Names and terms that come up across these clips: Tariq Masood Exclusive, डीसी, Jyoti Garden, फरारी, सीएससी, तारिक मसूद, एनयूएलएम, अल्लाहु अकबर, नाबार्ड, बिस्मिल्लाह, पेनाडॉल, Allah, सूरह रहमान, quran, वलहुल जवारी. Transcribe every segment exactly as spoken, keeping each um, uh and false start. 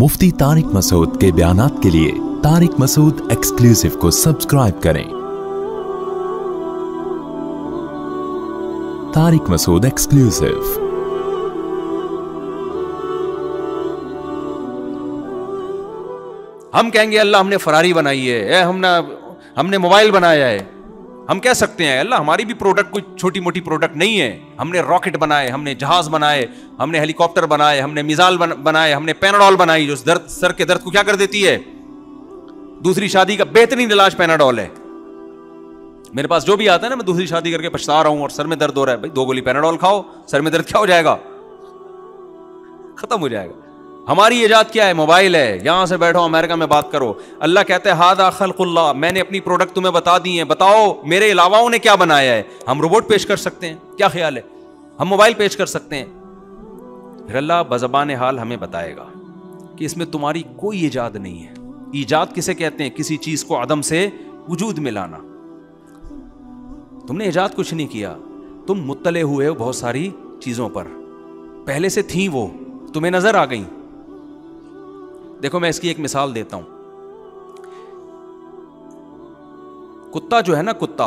मुफ्ती तारिक मसूद के बयानात के लिए तारिक मसूद एक्सक्लूसिव को सब्सक्राइब करें। तारिक मसूद एक्सक्लूसिव। हम कहेंगे अल्लाह हमने फरारी बनाई है, ए हमने हमने मोबाइल बनाया है। हम कह सकते हैं अल्लाह हमारी भी प्रोडक्ट कोई छोटी मोटी प्रोडक्ट नहीं है। हमने रॉकेट बनाए, हमने जहाज बनाए, हमने हेलीकॉप्टर बनाए, हमने मिसाइल बनाए, हमने पेनाडॉल बनाई जो दर्द सर के दर्द को क्या कर देती है। दूसरी शादी का बेहतरीन इलाज पेनाडॉल है। मेरे पास जो भी आता है ना, मैं दूसरी शादी करके पछता रहा हूं और सर में दर्द हो रहा है, भाई दो गोली पेनाडॉल खाओ, सर में दर्द क्या हो जाएगा, खत्म हो जाएगा। हमारी ईजाद क्या है? मोबाइल है। यहां से बैठो अमेरिका में बात करो। अल्लाह कहते हैं हादा खल्कुल्लाह, मैंने अपनी प्रोडक्ट तुम्हें बता दी है, बताओ मेरे अलावा ने क्या बनाया है। हम रोबोट पेश कर सकते हैं, क्या ख्याल है? हम मोबाइल पेश कर सकते हैं। फिर अल्लाह बज़बान हाल हमें बताएगा कि इसमें तुम्हारी कोई ईजाद नहीं है। ईजाद किसे कहते हैं? किसी चीज को आदम से वजूद में लाना। तुमने ईजाद कुछ नहीं किया, तुम मुत्तले हुए हो बहुत सारी चीजों पर, पहले से थी, वो तुम्हें नजर आ गई। देखो मैं इसकी एक मिसाल देता हूं। कुत्ता जो है ना, कुत्ता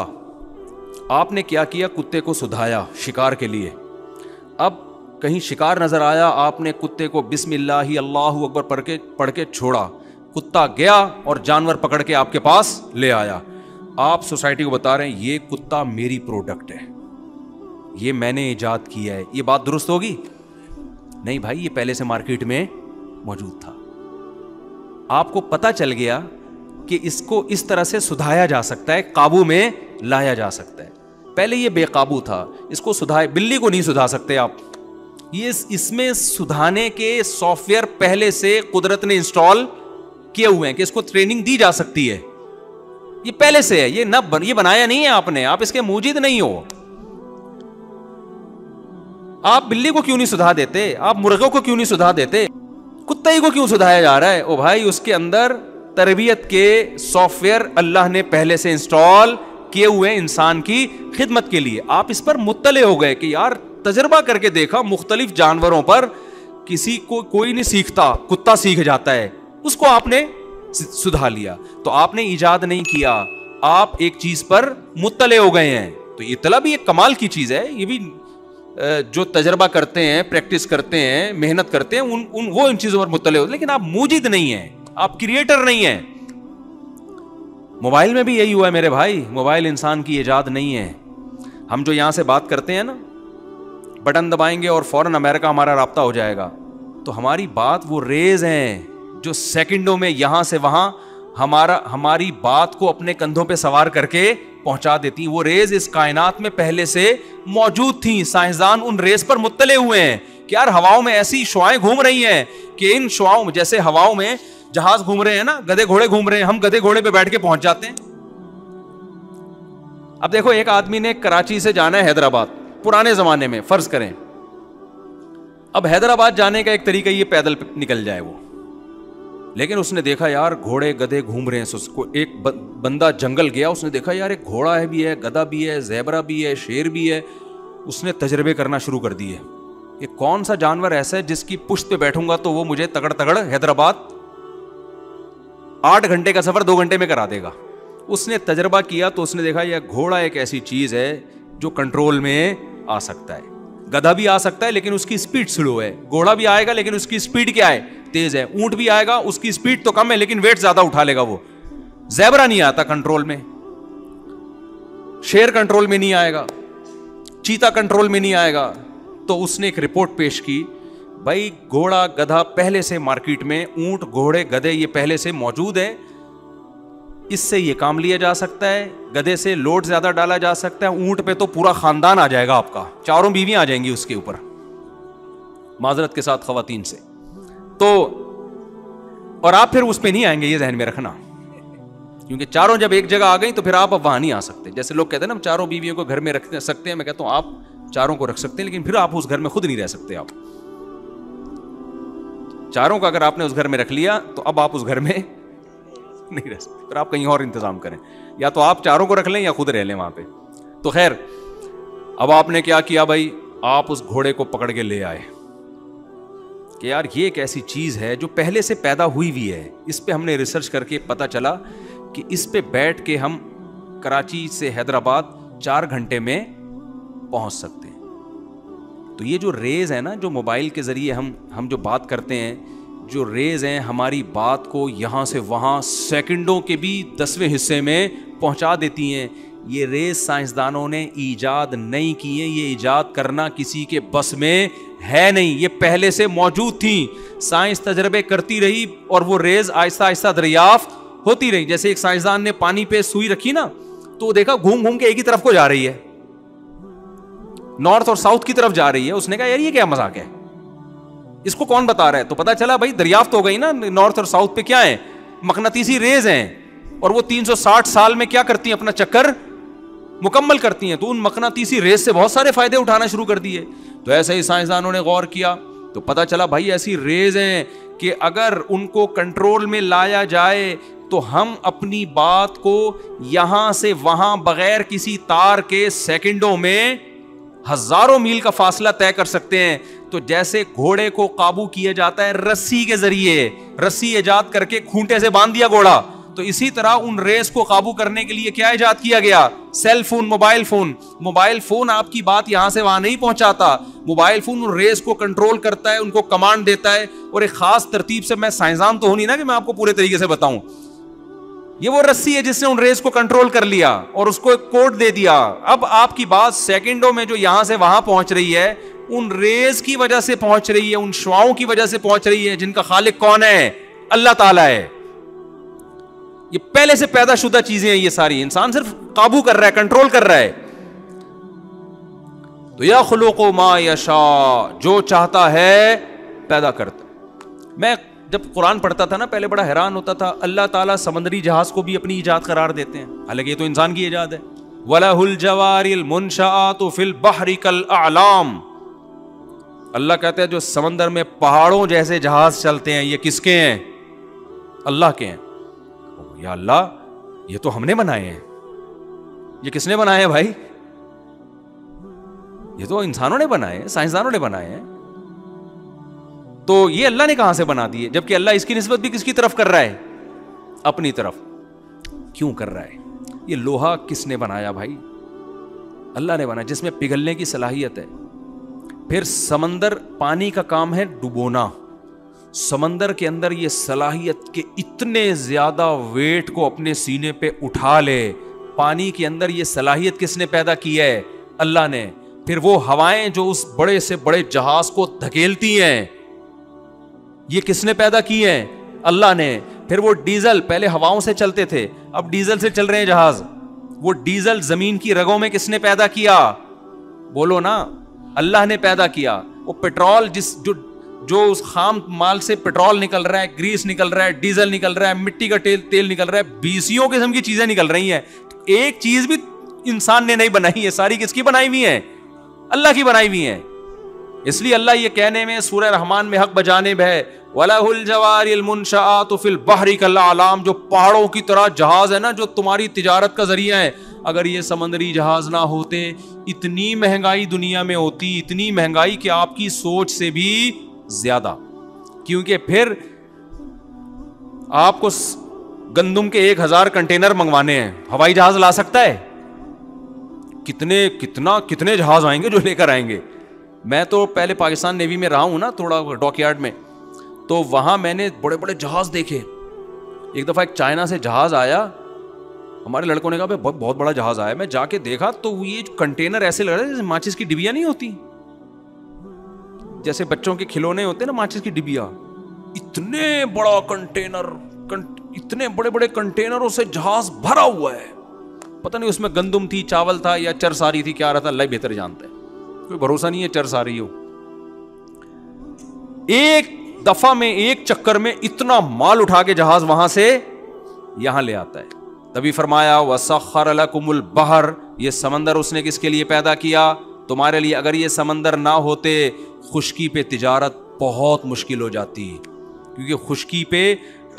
आपने क्या किया, कुत्ते को सुधाया शिकार के लिए। अब कहीं शिकार नजर आया, आपने कुत्ते को बिस्मिल्लाह अल्लाहु अकबर पढ़ के पढ़ के छोड़ा, कुत्ता गया और जानवर पकड़ के आपके पास ले आया। आप सोसाइटी को बता रहे हैं ये कुत्ता मेरी प्रोडक्ट है, ये मैंने ईजाद किया है। ये बात दुरुस्त होगी? नहीं भाई, ये पहले से मार्केट में मौजूद था। आपको पता चल गया कि इसको इस तरह से सुधाया जा सकता है, काबू में लाया जा सकता है। पहले ये बेकाबू था, इसको सुधाए। बिल्ली को नहीं सुधा सकते आप, ये इसमें सुधाने के सॉफ्टवेयर पहले से कुदरत ने इंस्टॉल किए हुए हैं कि इसको ट्रेनिंग दी जा सकती है। ये पहले से है, ये ना बन, ये बनाया नहीं है आपने, आप इसके मूजिद नहीं हो। आप बिल्ली को क्यों नहीं सुधा देते? आप मुर्गों को क्यों नहीं सुधा देते? कुत्ते को क्यों सुधाया जा रहा है? ओ भाई, उसके अंदर तरबियत के सॉफ्टवेयर अल्लाह ने पहले से इंस्टॉल किए हुए इंसान की खिदमत के लिए। आप इस पर मुत्तले हो गए कि यार तजर्बा करके देखा, मुख्तलिफ जानवरों पर किसी को कोई नहीं सीखता, कुत्ता सीख जाता है, उसको आपने सुधा लिया। तो आपने ईजाद नहीं किया, आप एक चीज पर मुत्तले हो गए हैं। तो ये तलब भी एक कमाल की चीज है। ये भी जो तजर्बा करते हैं, प्रैक्टिस करते हैं, मेहनत करते हैं, उन उन वो इन चीजों पर मुत्तले होते हैं, लेकिन आप मूजिद नहीं हैं, आप क्रिएटर नहीं हैं। मोबाइल में भी यही हुआ है मेरे भाई, मोबाइल इंसान की ईजाद नहीं है। हम जो यहां से बात करते हैं ना, बटन दबाएंगे और फौरन अमेरिका हमारा राब्ता हो जाएगा। तो हमारी बात वो रेज हैं जो सेकेंडों में यहां से वहां हमारा हमारी बात को अपने कंधों पर सवार करके पहुंचा देती। वो रेज इस कायनात में पहले से मौजूद थी। साइंसदान उन रेज पर मुत्तले हुए हैं कि यार हवाओं में ऐसी शवाएं घूम रही हैं कि इन शवाओं में, जैसे हवाओं में जहाज घूम रहे हैं ना, गधे घोड़े घूम रहे हैं, हम गधे घोड़े पे बैठ के पहुंच जाते हैं। अब देखो, एक आदमी ने कराची से जाना है हैदराबाद, पुराने जमाने में फर्ज करें। अब हैदराबाद जाने का एक तरीका ये पैदल निकल जाए वो, लेकिन उसने देखा यार घोड़े गधे घूम रहे हैं। उसको एक बंदा जंगल गया, उसने देखा यार एक घोड़ा है भी है, गधा भी है, ज़ेबरा भी है, शेर भी है। उसने तजर्बे करना शुरू कर दिए, ये कौन सा जानवर ऐसा है जिसकी पुश्त पे बैठूंगा तो वो मुझे तगड़ तगड़ हैदराबाद आठ घंटे का सफर दो घंटे में करा देगा। उसने तजर्बा किया तो उसने देखा यह घोड़ा एक ऐसी चीज है जो कंट्रोल में आ सकता है। गधा भी आ सकता है लेकिन उसकी स्पीड स्लो है, घोड़ा भी आएगा लेकिन उसकी स्पीड क्या है, तेज है, ऊंट भी आएगा उसकी स्पीड तो कम है लेकिन वेट ज्यादा उठा लेगा वो, ज़ेबरा नहीं आता कंट्रोल में, शेर कंट्रोल में नहीं आएगा, चीता कंट्रोल में नहीं आएगा। तो उसने एक रिपोर्ट पेश की, भाई घोड़ा गधा पहले से मार्केट में, ऊंट घोड़े गधे ये पहले से मौजूद है, इससे ये काम लिया जा सकता है, गधे से लोड ज्यादा डाला जा सकता है, ऊंट पे तो पूरा खानदान आ जाएगा आपका, चारों बीवियां आ जाएंगी उसके ऊपर, माजरत के साथ खवातीन से। तो और आप फिर उस पे नहीं आएंगे, ये जहन में रखना, क्योंकि चारों जब एक जगह आ गई तो फिर आप अब वहां नहीं आ सकते। जैसे लोग कहते हैं ना, हम चारों बीवियों को घर में रख सकते हैं, मैं कहता हूं आप चारों को रख सकते हैं लेकिन फिर आप उस घर में खुद नहीं रह सकते। आप चारों का अगर आपने उस घर में रख लिया तो अब आप उस घर में नहीं रह सकते, फिर आप कहीं और इंतजाम करें, या तो आप चारों को रख लें या खुद रह लें वहां पे। तो खैर, अब आपने क्या किया भाई, आप उस घोड़े को पकड़ के ले आए, कि यार ये एक ऐसी चीज़ है जो पहले से पैदा हुई भी है। इस पे हमने रिसर्च करके पता चला कि इस पे बैठ के हम कराची से हैदराबाद चार घंटे में पहुंच सकते हैं। तो ये जो रेज़ है ना, जो मोबाइल के ज़रिए हम हम जो बात करते हैं, जो रेज़ हैं हमारी बात को यहाँ से वहाँ सेकंडों के भी दसवें हिस्से में पहुँचा देती हैं। ये रेज़ साइंसदानों ने ईजाद नहीं की है, ये ईजाद करना किसी के बस में है नहीं, ये पहले से मौजूद थी। साइंस तजर्बे करती रही और वो रेज़ आहिस्ता आहिस्ता दरियाफ्त होती रही। जैसे एक साइंसदान ने पानी पे सुई रखी ना, तो देखा घूम घूम के एक ही तरफ को जा रही है, नॉर्थ और साउथ की तरफ जा रही है। उसने कहा यार ये क्या मजाक है, इसको कौन बता रहा है? तो पता चला भाई दरियाफ्त हो गई ना, नॉर्थ और साउथ पे क्या है, मकनातीसी रेज़ हैं, और वो तीन सौ साठ साल में क्या करती है, अपना चक्कर मुकम्मल करती हैं। तो उन मकनातीसी रेज़ से बहुत सारे फायदे उठाना शुरू कर दिए। तो ऐसे ही साइंसदानों ने गौर किया तो पता चला भाई ऐसी रेज़ हैं कि अगर उनको कंट्रोल में लाया जाए तो हम अपनी बात को यहाँ से वहाँ बगैर किसी तार के सेकंडों में हज़ारों मील का फासला तय कर सकते हैं। तो जैसे घोड़े को काबू किया जाता है रस्सी के ज़रिए, रस्सी ईजाद करके खूंटे से बांध दिया घोड़ा, तो इसी तरह उन रेस को काबू करने के लिए क्या ईजाद किया गया, cell phone, mobile phone. Mobile phone आपकी बात यहां से वहां नहीं पहुंचाता, मोबाइल फोन उन रेस को कंट्रोल करता है, उनको कमांड देता है। और एक खास तरतीब से, मैं साइंसदान तो हूं नहीं ना कि मैं आपको पूरे तरीके से बताऊं, ये वो रस्सी है जिसने उन रेस को कंट्रोल कर लिया और उसको एक कोड दे दिया। अब आपकी बात सेकेंडों में जो यहां से वहां पहुंच रही है, उन रेस की वजह से पहुंच रही है, उन शुआओं की वजह से पहुंच रही है, जिनका खालिक कौन है, अल्लाह ताला है। ये पहले से पैदा शुदा चीजें हैं, ये सारी इंसान सिर्फ काबू कर रहा है, कंट्रोल कर रहा है। तो या खुलुको मा यशा, जो चाहता है पैदा करता। मैं जब कुरान पढ़ता था ना पहले बड़ा हैरान होता था, अल्लाह ताला समंदरी जहाज को भी अपनी ईजाद करार देते हैं, हालांकि ये तो इंसान की ईजाद है। वलहुल जवारी मुनशाअतु फिल बहरी कल आलाम, अल्लाह कहते हैं जो समंदर में पहाड़ों जैसे जहाज चलते हैं, ये किसके हैं, अल्लाह के हैं। या अल्लाह ये तो हमने बनाए हैं, ये किसने बनाए हैं भाई, ये तो इंसानों ने बनाए हैं, साइंसदानों ने बनाए हैं, तो ये अल्लाह ने कहां से बना दिए? जबकि अल्लाह इसकी निस्बत भी किसकी तरफ कर रहा है, अपनी तरफ क्यों कर रहा है? ये लोहा किसने बनाया भाई, अल्लाह ने बनाया, जिसमें पिघलने की सलाहियत है। फिर समंदर, पानी का काम है डुबोना, समंदर के अंदर ये सलाहियत के इतने ज़्यादा वेट को अपने सीने पे उठा ले, पानी के अंदर ये सलाहियत किसने पैदा की है, अल्लाह ने। फिर वो हवाएं जो उस बड़े से बड़े जहाज को धकेलती हैं, ये किसने पैदा की हैं, अल्लाह ने। फिर वो डीजल, पहले हवाओं से चलते थे, अब डीजल से चल रहे हैं जहाज, वो डीजल जमीन की रगों में किसने पैदा किया, बोलो ना, अल्लाह ने पैदा किया। वो पेट्रोल, जिस जो जो उस खाम माल से पेट्रोल निकल रहा है, ग्रीस निकल रहा है, डीजल निकल रहा है, मिट्टी का तेल तेल निकल रहा है, बीसियों किस्म की चीजें निकल रही हैं। एक चीज भी इंसान ने नहीं बनाई है, सारी किसकी बनाई हुई है, अल्लाह की बनाई हुई है। इसलिए अल्लाह ये कहने में सूरह रहमान में हक बजानिब है, वलहुल जवारिल मुनशाअतु फिल बहरी कल आलाम, जो पहाड़ों की तरह जहाज है ना, जो तुम्हारी तिजारत का जरिया है, अगर ये समंदरी जहाज ना होते इतनी महंगाई दुनिया में होती, इतनी महंगाई कि आपकी सोच से भी ज्यादा। क्योंकि फिर आपको गंदम के एक हजार कंटेनर मंगवाने हैं, हवाई जहाज ला सकता है? कितने कितना कितने जहाज आएंगे जो लेकर आएंगे। मैं तो पहले पाकिस्तान नेवी में रहा हूं ना थोड़ा, डॉकयार्ड में, तो वहां मैंने बड़े बड़े जहाज देखे। एक दफा एक चाइना से जहाज आया, हमारे लड़कों ने कहा बहुत बड़ा जहाज आया, मैं जाके देखा तो ये कंटेनर ऐसे लग रहे जैसे माचिस की डिबिया नहीं होती, जैसे बच्चों के खिलौने होते हैं ना, माचिस की डिबिया, इतने बड़ा कंटेनर, कंट, इतने बड़े बड़े कंटेनरों से जहाज भरा हुआ है। पता नहीं उसमें गंदम थी, चावल था, या चरसारी थी, क्या रहा था, अल्लाह बेहतर जानता है, कोई भरोसा नहीं है चरसारी हो। एक दफा में, एक चक्कर में इतना माल उठा के जहाज वहां से यहां ले आता है। तभी फरमाया वसखर लकुमुल बहर, ये समंदर उसने किसके लिए पैदा किया, तुम्हारे लिए। अगर ये समंदर ना होते खुश्की पे तिजारत बहुत मुश्किल हो जाती, क्योंकि खुश्की पे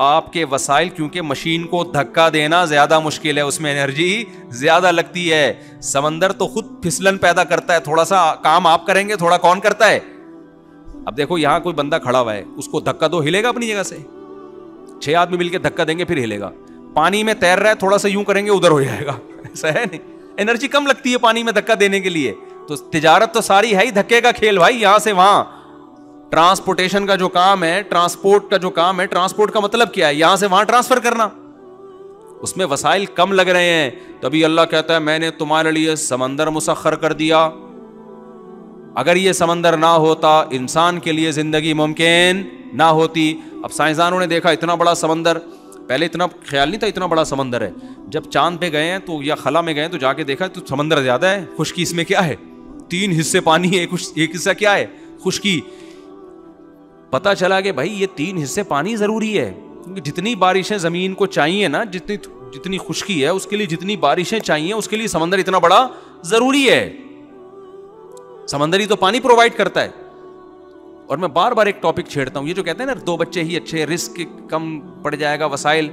आपके वसाइल, क्योंकि मशीन को धक्का देना ज़्यादा मुश्किल है, उसमें एनर्जी ज़्यादा लगती है। समंदर तो खुद फिसलन पैदा करता है, थोड़ा सा काम आप करेंगे, थोड़ा कौन करता है, अब देखो यहाँ कोई बंदा खड़ा हुआ है, उसको धक्का दो, हिलेगा अपनी जगह से। छह आदमी मिलकर धक्का देंगे फिर हिलेगा। पानी में तैर रहा है, थोड़ा सा यूं करेंगे उधर हो जाएगा, ऐसा है नहीं। एनर्जी कम लगती है पानी में धक्का देने के लिए। तो तिजारत तो सारी है ही धक्के का खेल भाई, यहाँ से वहाँ। ट्रांसपोर्टेशन का जो काम है, ट्रांसपोर्ट का जो काम है, ट्रांसपोर्ट का मतलब क्या है? यहां से वहां ट्रांसफर करना। उसमें वसाइल कम लग रहे हैं, तभी अल्लाह कहता है मैंने तुम्हारे लिए समंदर मुसख्खर कर दिया। अगर ये समंदर ना होता इंसान के लिए जिंदगी मुमकिन ना होती। अब साइंसदानों ने देखा इतना बड़ा समंदर, पहले इतना ख्याल नहीं था इतना बड़ा समंदर है। जब चांद पे गए हैं तो या खला में गए तो जाके देखा तो समंदर ज्यादा है, खुश्की इसमें क्या है, तीन हिस्से पानी है, एक हिस्सा क्या है खुश्की। पता चला कि भाई ये तीन हिस्से पानी जरूरी है, क्योंकि जितनी बारिशें ज़मीन को चाहिए ना, जितनी जितनी खुश्की है उसके लिए, जितनी बारिशें चाहिए उसके लिए समंदर इतना बड़ा जरूरी है। समंदर ही तो पानी प्रोवाइड करता है। और मैं बार बार एक टॉपिक छेड़ता हूँ, ये जो कहते हैं ना दो बच्चे ही अच्छे, रिस्क कम पड़ जाएगा, वसाइल,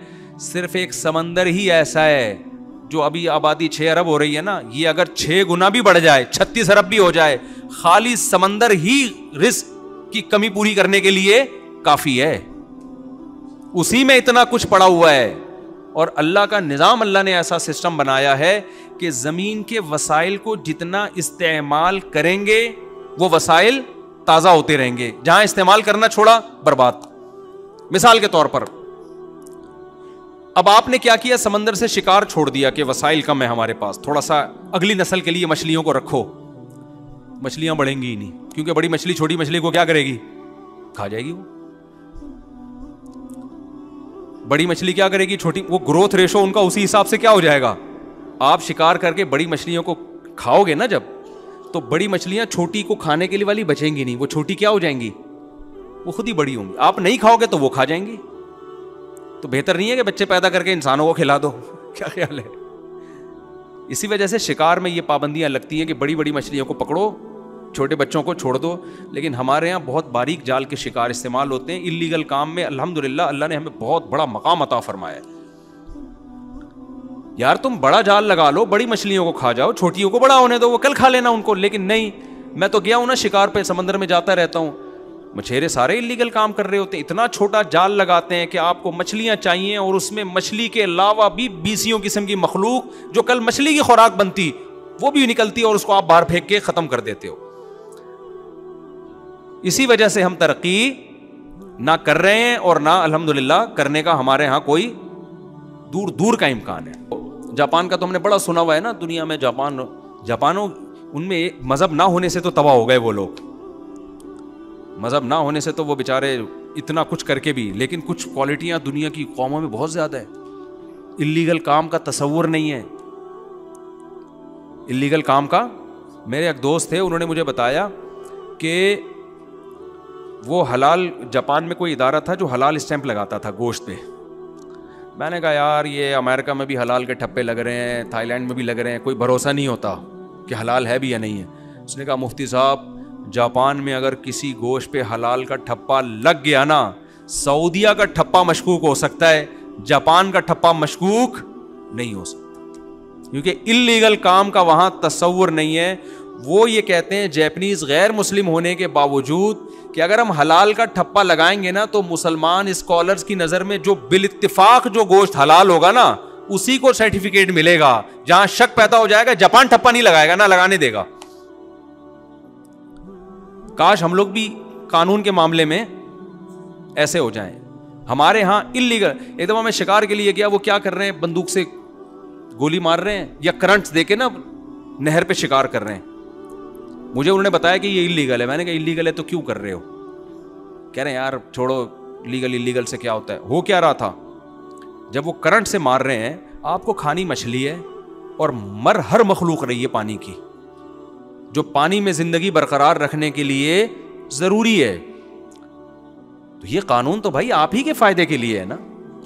सिर्फ एक समंदर ही ऐसा है जो अभी आबादी छः अरब हो रही है ना, ये अगर छः गुना भी बढ़ जाए, छत्तीस अरब भी हो जाए, खाली समंदर ही रिस्क की कमी पूरी करने के लिए काफी है। उसी में इतना कुछ पड़ा हुआ है। और अल्लाह का निज़ाम, अल्लाह ने ऐसा सिस्टम बनाया है कि ज़मीन के वसाइल को जितना इस्तेमाल करेंगे वो वसाइल ताज़ा होते रहेंगे, जहां इस्तेमाल करना छोड़ा बर्बाद। मिसाल के तौर पर अब आपने क्या किया, समंदर से शिकार छोड़ दिया कि वसाइल कम है हमारे पास, थोड़ा सा अगली नस्ल के लिए मछलियों को रखो। मछलियां बढ़ेंगी ही नहीं, क्योंकि बड़ी मछली छोटी मछली को क्या करेगी, खा जाएगी। वो बड़ी मछली क्या करेगी, छोटी, वो ग्रोथ रेशो उनका उसी हिसाब से क्या हो जाएगा। आप शिकार करके बड़ी मछलियों को खाओगे ना जब, तो बड़ी मछलियां छोटी को खाने के लिए वाली बचेंगी नहीं, वो छोटी क्या हो जाएंगी, वो खुद ही बड़ी होंगी। आप नहीं खाओगे तो वो खा जाएंगी। तो बेहतर नहीं है कि बच्चे पैदा करके इंसानों को खिला दो, क्या ख्याल है। इसी वजह से शिकार में ये पाबंदियां लगती हैं कि बड़ी बड़ी मछलियों को पकड़ो, छोटे बच्चों को छोड़ दो। लेकिन हमारे यहाँ बहुत बारीक जाल के शिकार इस्तेमाल होते हैं इलीगल काम में। अल्हम्दुलिल्लाह अल्लाह ने हमें बहुत बड़ा मकाम अता फरमाया है। यार तुम बड़ा जाल लगा लो, बड़ी मछलियों को खा जाओ, छोटियों को बड़ा होने दो, वो कल खा लेना उनको। लेकिन नहीं, मैं तो गया हूँ ना शिकार पे, समंदर में जाता रहता हूँ, मछेरे सारे इलीगल काम कर रहे होते हैं। इतना छोटा जाल लगाते हैं कि आपको मछलियाँ चाहिए और उसमें मछली के अलावा भी बीसियों किस्म की मखलूक जो कल मछली की खुराक बनती वो भी निकलती है और उसको आप बाहर फेंक के ख़त्म कर देते हो। इसी वजह से हम तरक्की ना कर रहे हैं और ना अल्हम्दुलिल्लाह करने का हमारे यहाँ कोई दूर दूर का इम्कान है। जापान का तो हमने बड़ा सुना हुआ है ना, दुनिया में जापान जापानों उनमें मज़हब ना होने से तो तबाह हो गए वो लोग। मज़हब ना होने से तो वो बेचारे इतना कुछ करके भी, लेकिन कुछ क्वालिटियाँ दुनिया की कौमों में बहुत ज़्यादा है। इलीगल काम का तसव्वुर नहीं है, इलीगल काम का। मेरे एक दोस्त थे, उन्होंने मुझे बताया कि वो हलाल, जापान में कोई इदारा था जो हलाल स्टैंप लगाता था गोश्त पे। मैंने कहा यार ये अमेरिका में भी हलाल के ठप्पे लग रहे हैं, थाईलैंड में भी लग रहे हैं, कोई भरोसा नहीं होता कि हलाल है भी या नहीं है। उसने कहा मुफ्ती साहब जापान में अगर किसी गोश्त पे हलाल का ठप्पा लग गया ना, सऊदिया का ठप्पा मशकूक हो सकता है, जापान का ठप्पा मशकूक नहीं हो सकता, क्योंकि इलीगल काम का वहाँ तस्वुर नहीं है। वो ये कहते हैं जैपनीज़ गैर मुस्लिम होने के बावजूद कि अगर हम हलाल का ठप्पा लगाएंगे ना तो मुसलमान स्कॉलर्स की नज़र में जो बिल इत्तिफाक जो गोश्त हलाल होगा ना उसी को सर्टिफिकेट मिलेगा। जहां शक पैदा हो जाएगा जापान ठप्पा नहीं लगाएगा, ना लगाने देगा। काश हम लोग भी कानून के मामले में ऐसे हो जाएं। हमारे यहां इलीगल, एक दफा मैं शिकार के लिए गया, वो क्या कर रहे हैं, बंदूक से गोली मार रहे हैं या करंट्स देके ना नहर पर शिकार कर रहे हैं। मुझे उन्होंने बताया कि ये इलीगल है। मैंने कहा इलीगल है तो क्यों कर रहे हो? कह रहे हैं यार छोड़ो, लीगल इलीगल से क्या होता है। हो क्या रहा था, जब वो करंट से मार रहे हैं, आपको खानी मछली है और मर हर मखलूक रही है पानी की, जो पानी में जिंदगी बरकरार रखने के लिए ज़रूरी है। तो ये कानून तो भाई आप ही के फ़ायदे के लिए है ना,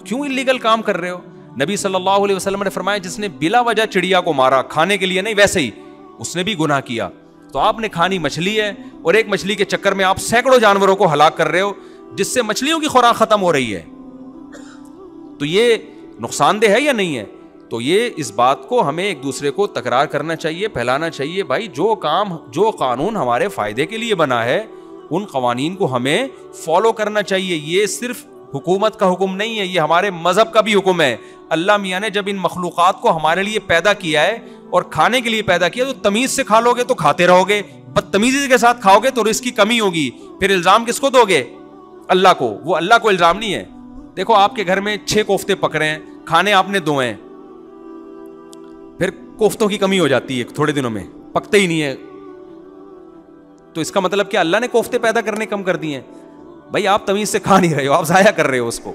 क्यों इलीगल काम कर रहे हो। नबी सल्लल्लाहु अलैहि वसल्लम ने फरमाया जिसने बिला वजह चिड़िया को मारा, खाने के लिए नहीं, वैसे ही उसने भी गुनाह किया। तो आपने खानी मछली है और एक मछली के चक्कर में आप सैकड़ों जानवरों को हलाक कर रहे हो, जिससे मछलियों की खुराक खत्म हो रही है। तो ये नुकसानदेह है या नहीं है? तो ये इस बात को हमें एक दूसरे को तकरार करना चाहिए, फैलाना चाहिए। भाई जो काम, जो कानून हमारे फायदे के लिए बना है उन कवानीन को हमें फॉलो करना चाहिए। ये सिर्फ हुकूमत का हुक्म नहीं है, ये हमारे मज़हब का भी हुक्म है। अल्लाह मियाँ ने जब इन मखलूक़ात को हमारे लिए पैदा किया है और खाने के लिए पैदा किया, तो तमीज़ से खा लोगे तो खाते रहोगे, बदतमीज़ी के साथ खाओगे तो रिस्क की कमी होगी। फिर इल्ज़ाम किसको दोगे? अल्लाह को। वो अल्लाह को इल्ज़ाम नहीं है। देखो, आपके घर में छः कोफ्ते पक रहे हैं, खाने आपने दो हैं, फिर कोफ्तों की कमी हो जाती है, थोड़े दिनों में पकते ही नहीं है, तो इसका मतलब क्या अल्लाह ने कोफ्ते पैदा करने कम कर दिए हैं? भाई आप तमीज़ से खा नहीं रहे हो, आप ज़ाया कर रहे हो उसको।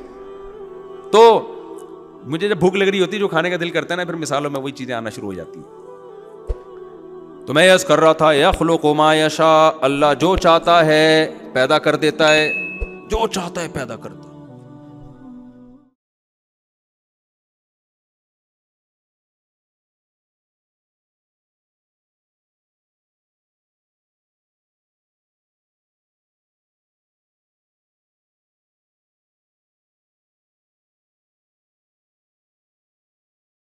तो मुझे जब भूख लग रही होती है, जो खाने का दिल करता है ना, फिर मिसालों में वही चीज़ें आना शुरू हो जाती हैं। तो मैं यस कर रहा था, या खुलो को मायशा, अल्लाह जो चाहता है पैदा कर देता है, जो चाहता है पैदा कर देता है।